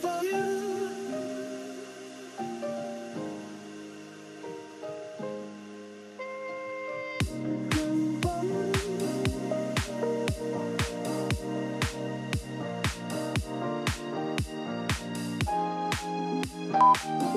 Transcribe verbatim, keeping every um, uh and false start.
for you. Oh,